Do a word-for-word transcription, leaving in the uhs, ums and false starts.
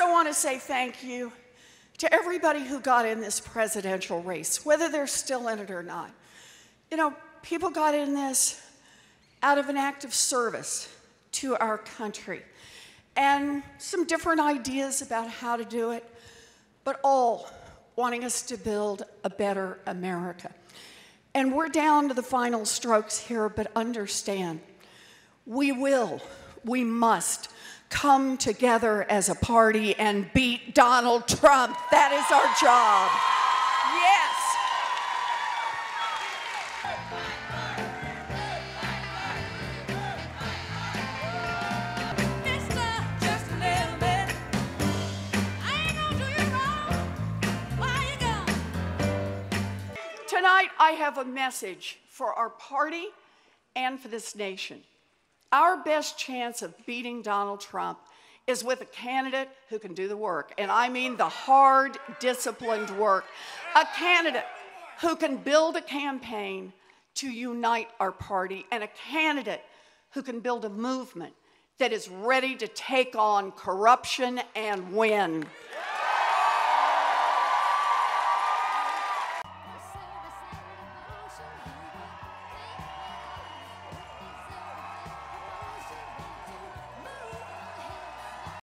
also want to say thank you to everybody who got in this presidential race, whether they're still in it or not. You know, people got in this out of an act of service to our country and some different ideas about how to do it, but all wanting us to build a better America. And we're down to the final strokes here, but understand, we will, we must come together as a party and beat Donald Trump. That is our job. Yes. Tonight, I have a message for our party and for this nation. Our best chance of beating Donald Trump is with a candidate who can do the work, and I mean the hard, disciplined work. A candidate who can build a campaign to unite our party, and a candidate who can build a movement that is ready to take on corruption and win.